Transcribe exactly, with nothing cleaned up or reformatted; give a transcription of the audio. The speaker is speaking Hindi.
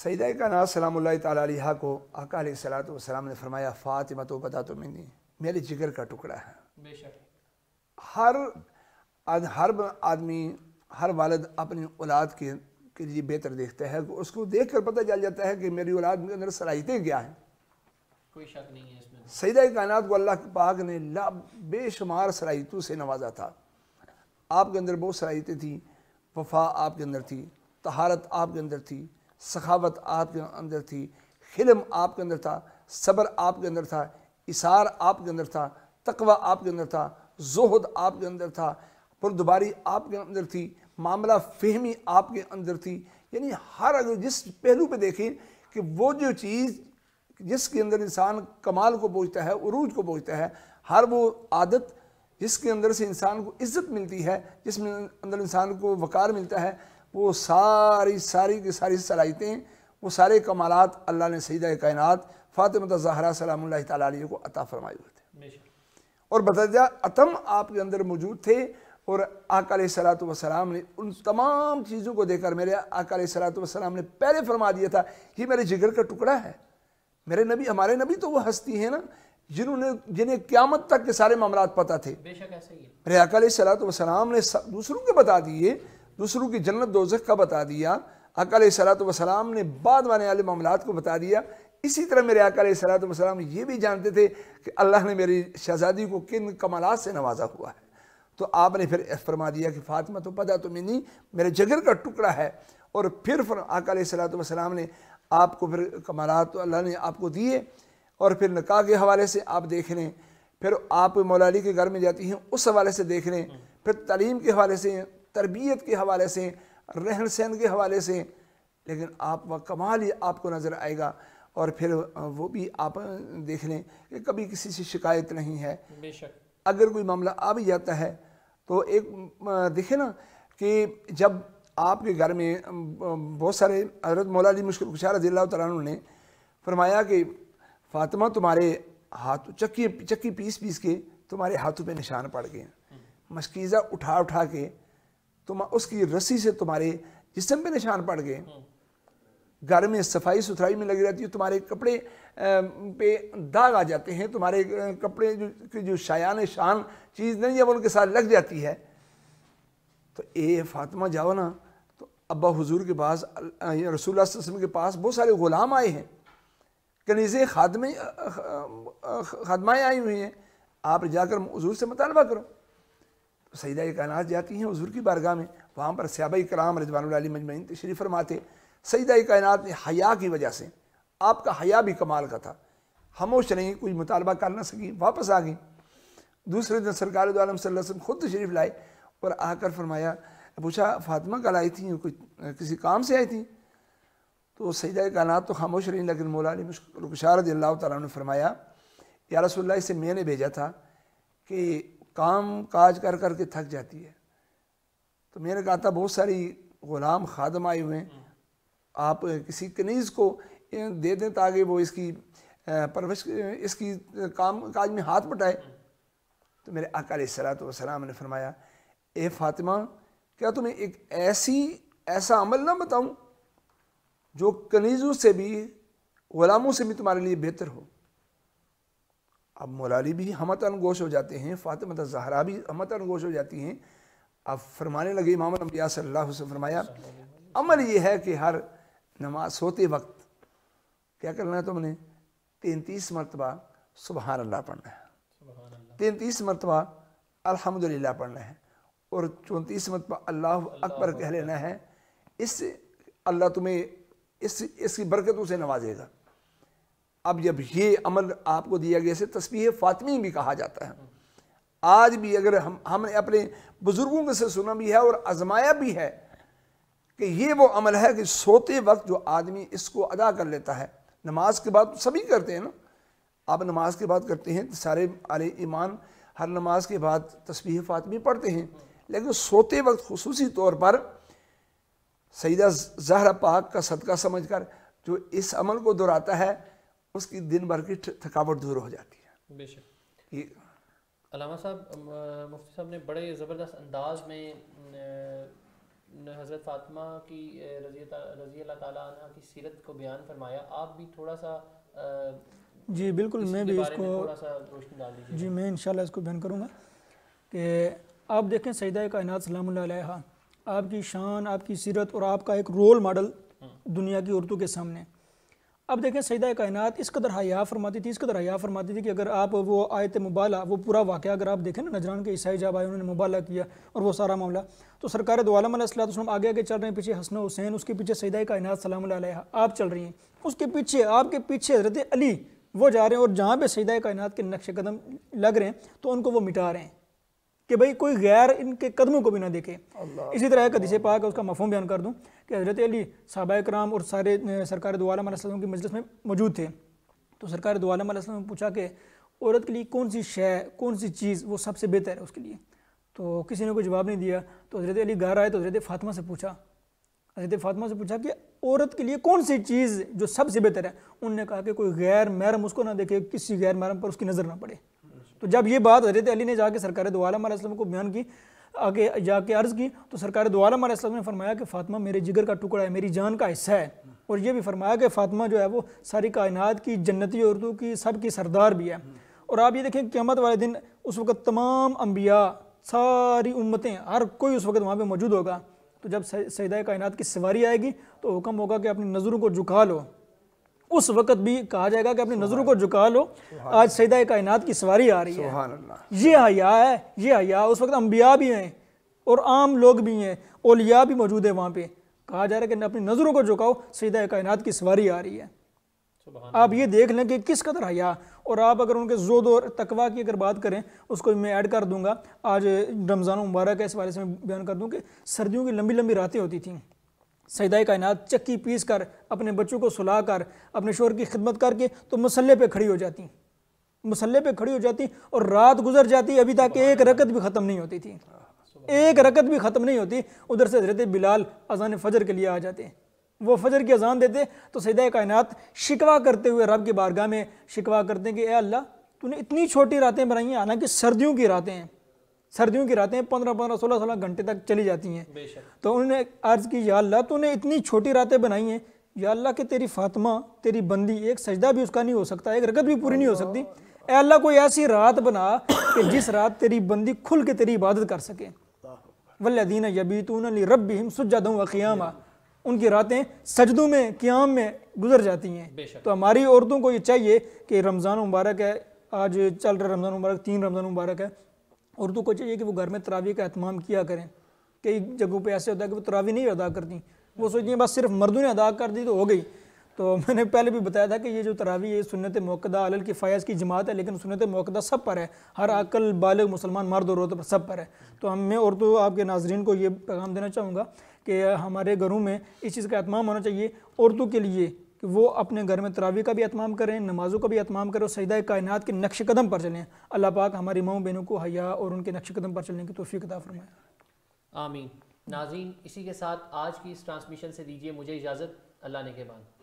सैयदा कायनात सलामुल्लाह तआला अलैहा को आका अलैहिस्सलातु वस्सलाम ने फरमाया, फ़ातिमा तो बता तो मैंने मेरे जिगर का टुकड़ा है। बेशक हर हर आदमी हर वालिद अपनी औलाद के के लिए बेहतर देखता है, उसको देख कर पता चल जाता है कि मेरी औलाद के अंदर सलाहियतें क्या हैं। कोई शक नहीं है इसमें। सैयदा कायनात को अल्लाह पाक ने ला बेशुमार सलाहियतों से नवाजा था। आपके अंदर बहुत सलाहियतें थी, वफा आपके अंदर थी, तहारत आपके अंदर थी, सखावत आपके अंदर थी, हिल्म आपके अंदर था, सब्र आपके अंदर था, इसार आपके अंदर था, तकवा आपके अंदर था, जोहद आपके अंदर था, पुरदुबारी आपके अंदर थी, मामला फहमी आपके अंदर थी। यानी हर अगर जिस पहलू पे देखें कि वो जो चीज़ जिसके अंदर इंसान कमाल को पहुँचता है, उरूज को पहुँचता है, हर वो आदत जिसके अंदर से इंसान को इज्जत मिलती है, जिसमें अंदर इंसान को वक़ार मिलता है, वो सारी सारी की सारी सलाहियतें, वो सारे कमालात अल्लाह ने सैयदा कायनात फातिमा ज़हरा सलामुल्लाह तआला अलैहा को अता फरमाए हुए थे और बतौर अतम आपके अंदर मौजूद थे। और आका अलैहिस्सलातु वस्सलाम ने उन तमाम चीज़ों को देखकर, मेरे आका अलैहिस्सलातु वस्सलाम ने पहले फरमा दिया था कि मेरे जिगर का टुकड़ा है। मेरे नबी, हमारे नबी तो वो हस्ती हैं ना जिन्होंने जिन्हें क़यामत तक के सारे मामलात पता थे। बेशक ऐसा ही है। मेरे आका अलैहिस्सलातु वस्सलाम ने दूसरों के बता दिए, दूसरों की जन्नत दोज़ख का बता दिया, आका अलैहिस्सलातु वस्सलाम ने बाद आने वाले मामलात को बता दिया। इसी तरह मेरे आका अलैहिस्सलातु वस्सलाम ये भी जानते थे कि अल्लाह ने मेरी शहज़ादी को किन कमालात से नवाजा हुआ है। तो आपने फिर फरमा दिया कि फ़ातिमा तो पता तुम्हें नहीं मेरे जिगर का टुकड़ा है। और फिर आका अलैहिस्सलातु वस्सलाम ने आपको फिर कमालात तो अल्लाह ने आपको दिए। और फिर निकाह के हवाले से आप देख लें, फिर आप मौला अली के घर में जाती हैं उस हवाले से देख लें, फिर तालीम के हवाले से, तरबियत के हवाले से, रहन सहन के हवाले से, लेकिन आप वह कमाल ही आपको नज़र आएगा। और फिर वो भी आप देख लें कि कभी किसी से शिकायत नहीं है। बेशक अगर कोई मामला आ भी जाता है तो एक देखे ना कि जब आपके घर में बहुत सारे, हज़रत मौला अली मुश्किल कुशा रज़ियल्लाहु तआला अन्हु ने फरमाया कि फ़ातिमा तुम्हारे हाथ चक्की चक्की पीस पीस के तुम्हारे हाथों पे निशान पड़ गए, मस्कीज़ा उठा उठा के तुम उसकी रस्सी से तुम्हारे जिस्म पे निशान पड़ गए। घर में सफाई सुथराई में लगी रहती है, तुम्हारे कपड़े पे दाग आ जाते हैं, तुम्हारे कपड़े जो जो शायान शान चीज़ नहीं है वो उनके साथ लग जाती है। तो ए फ़ातिमा जाओ ना। तो अब्बा हुजूर के पास, रसूलुल्लाह सल्लल्लाहु अलैहि वसल्लम के पास बहुत सारे ग़ुलाम आए हैं, कनीज़े खादमे खादमाएँ आई हुई हैं, आप जाकर हुजूर से मुतालबा करो। तो सैयदा कायनात जाती हैं हुजूर की बारगाह में, वहाँ पर सहाबा-ए-किराम रिज़वानुल्लाह अलैहिम अजमईन तशरीफ़ फरमाते। सैयदा कायनात ने हया की वजह से, आपका हया भी कमाल का था, खामोश नहीं, कोई मुतालबा कर ना सकी, वापस आ गई। दूसरे दिन सरकार दो आलम सल्लल्लाहु अलैहि वसल्लम खुद तशरीफ़ लाए और आकर फरमाया, पूछा फातिमा कल आई थी, कोई किसी काम से आई थी? तो सैयदा कायनात तो खामोश रही, लेकिन मौला अली मुश्किल कुशा रज़ियल्लाहु तआला अन्हु ने फरमाया, या रसूलल्लाह इसे मैंने भेजा था कि काम काज कर कर के थक जाती है, तो मैंने कहा था बहुत सारी ग़ुलाम खादम आए हुए हैं, आप किसी कनीज़ को दे दें ताकि वो इसकी परवरिश, इसकी काम काज में हाथ बटाए। तो मेरे आका अलैहिस्सलातु वस्सलाम ने फरमाया, ए फ़ातिमा क्या तुम्हें एक ऐसी ऐसा अमल ना बताऊँ जो कनीज़ों से भी, ग़ुलामों से भी तुम्हारे लिए बेहतर हो। अब मौला अली भी हमतन गोश हो जाते हैं, फ़ातिमा ज़हरा भी हमतन गोश हो जाती हैं। अब फरमाने लगे इमाम अम्बिया सल्लल्लाहु अलैहि वसल्लम, फरमाया अमल ये है कि हर नमाज सोते वक्त क्या करना है, तुमने तैंतीस मरतबा सुबहान अल्लाह पढ़ना है, तैंतीस मरतबा अल्हम्दुलिल्लाह पढ़ना है और चौंतीस मरतबा अल्लाहु अकबर कह लेना है। इससे अल्लाह तुम्हें इस इसकी बरकतों से नवाजेगा। अब जब ये अमल आपको दिया गया, इसे तस्बीह फातिमी भी कहा जाता है। आज भी अगर हम हमने अपने बुज़ुर्गों के से सुना भी है और आजमाया भी है कि ये वो अमल है कि सोते वक्त जो आदमी इसको अदा कर लेता है, नमाज के बाद सभी करते हैं ना, आप नमाज के बाद करते हैं, सारे आले ईमान हर नमाज के बाद तस्बीह फातिमी पढ़ते हैं, लेकिन सोते वक्त खुसूसी तौर पर सैयदा ज़हरा पाक का सदका समझकर जो इस अमल को दोहराता है उसकी दिन भर की थकावट दूर हो जाती है। बेशक अलामा साहब, मुफ्ती साहब ने बड़े ज़बरदस्त अंदाज में हज़रत फ़ातिमा की रज़ी रज़ी अल्लाह ताला अन्हा की सीरत को बयान फरमाया, आप भी थोड़ा सा आ, जी बिल्कुल मैं भी इसको थोड़ा सा रोशनी डाल दीजिए। जी मैं इंशाल्लाह इसको बयान करूँगा कि आप देखें सैयदा कायनात सलामुल्लाह अलैहा, आपकी शान, आपकी सीरत और आपका एक रोल मॉडल दुनिया की औरतों के सामने। अब देखें सैयदा कायनात इस कदर हया फरमाती थी, इस कदर हया फरमाती थी कि अगर आप वो आयत-ए-मुबाहला वो पूरा वाक़या अगर आप देखें ना, नजरान के ईसाई जब आए उन्होंने मुबाहला किया और वो सारा मामला, तो सरकार दो आलम अलैहिस्सलाम आगे आगे चल रहे हैं, पीछे हसन हुसैन, उसके पीछे सैयदा कायनात सलामुल्लाह अलैहा आप चल रही हैं, उसके पीछे आपके पीछे हज़रत अली वो जा रहे हैं, और जहाँ पर सैयदा कायनात के नक्श कदम लग रहे हैं तो उनको वो मिटा रहे हैं कि भाई कोई गैर इनके कदमों को भी ना देखे। इसी तरह एक हदीस पाक है, उसका मफ़हूम बयान कर दूं कि हज़रत अली सहाबा-ए-किराम और सारे सरकार दो आलम अलैहिस्सलाम की मजलिस में मौजूद थे, तो सरकार दो आलम अलैहिस्सलाम ने पूछा कि औरत के लिए कौन सी शय, कौन सी चीज़ वो सबसे बेहतर है उसके लिए, तो किसी ने कोई जवाब नहीं दिया। तो हज़रत अली घर आए तो हज़रत फ़ातिमा से पूछा हज़रत फ़ातिमा से पूछा कि औरत के लिए कौन सी चीज़ जो सबसे बेहतर है। उनने कहा कि कोई गैर महरम उसको ना देखे, किसी गैर महरम पर उसकी नज़र ना पड़े। तो जब ये बात हज़रत अली ने जाके सरकार दो आलम अलैहिस्सलाम को बयान की, आगे जाके अर्ज़ की, तो सरकार दो आलम अलैहिस्सलाम ने फरमाया कि फ़ातिमा मेरे जिगर का टुकड़ा है, मेरी जान का हिस्सा है, और ये भी फरमाया कि फ़ातिमा जो है वो सारी कायनात की जन्नती औरतों की सब की सरदार भी है। और आप ये देखें क़यामत वाले दिन उस वक़्त तमाम अम्बिया, सारी उम्मतें, हर कोई उस वक़्त वहाँ पर मौजूद होगा। तो जब सैयदा कायनात की सवारी आएगी तो हुक्म होगा कि अपनी नज़रों को झुका लो, उस वक़्त भी कहा जाएगा कि अपनी नज़रों को झुका लो, आज सैयदा कायनात की सवारी आ रही है। ये हया है, ये हया। उस वक्त अम्बिया भी हैं और आम लोग भी हैं, औलिया भी मौजूद है वहाँ पे, कहा जा रहा है कि अपनी नज़रों को झुकाओ, सैयदा कायनात की सवारी आ रही है। आप ये देख लें कि किस कदर हया। और आप अगर उनके जोद और तकवा की अगर बात करें, उसको मैं ऐड कर दूँगा, आज रमज़ान मुबारक है इस वाले से मैं बयान कर दूँ कि सर्दियों की लंबी लंबी रातें होती थी, सैयदा कायनात चक्की पीस कर, अपने बच्चों को सुला कर, अपने शोहर की खिदमत करके तो मसल्ले पे खड़ी हो जाती, मसल्ले पे खड़ी हो जाती और रात गुजर जाती, अभी तक एक रकत भी ख़त्म नहीं होती थी, एक रकत भी ख़त्म नहीं होती। उधर से हज़रत बिलाल अजान फ़जर के लिए आ जाते, वो फजर की अजान देते तो सैयदा कायनात शिकवा करते हुए रब की बारगाह में शिकवा करते हैं कि ए अल्लाह, तूने इतनी छोटी रातें बनाई हैं, हालांकि सर्दियों की रातें हैं, सर्दियों की रातें पंद्रह पंद्रह सोलह सोलह घंटे तक चली जाती हैं। तो उन्होंने अर्ज़ की, या अल्लाह तूने इतनी छोटी रातें बनाई हैं, या अल्लाह कि तेरी फ़ातिमा, तेरी बंदी, एक सजदा भी उसका नहीं हो सकता, एक रकत भी पूरी नहीं हो सकती, ए अल्लाह कोई ऐसी रात बना कि जिस रात तेरी बंदी खुल के तेरी इबादत कर सके। वल्लज़ीना यबीतून लिरब्बिहिम सुज्जदन व क़ियामा, उनकी रातें सजदों में, क़ियाम में गुजर जाती हैं। तो हमारी औरतों को ये चाहिए कि रमज़ान मुबारक है, आज चल रहा रमज़ान मुबारक, तीन रमज़ान मुबारक है, औरतों को चाहिए कि वो घर में तरावी का अहतमाम किया करें। कई जगहों पे ऐसे होता है कि वो तरावी नहीं अदा करती, वो सोचती हैं बस सिर्फ मर्दों ने अदा कर दी तो हो गई। तो मैंने पहले भी बताया था कि ये जो तरावी है सुन्नत मौक़दा अलल किफ़ाया की जमात है, लेकिन सुन्नत मौक़दा सब पर है, हर अकल बालिग मुसलमान मर्द और औरत सब पर है। तो हम मैं औरतों आपके नाजरीन को ये पैगाम देना चाहूँगा कि हमारे घरों में इस चीज़ का अहतमाम होना चाहिए औरतों के लिए कि वो अपने घर में तरावी का भी अहतमाम करें, नमाज़ों का भी अहतमाम करें और सैयदा कायनात के नक्श कदम पर चलें। अल्लाह पाक हमारी माओ बहनों को हया और उनके नक्श कदम पर चलने की तौफीक अता फरमाए, आमीन। नाज़रीन, इसी के साथ आज की इस ट्रांसमिशन से दीजिए मुझे इजाज़त, अल्लाह ने के बाद।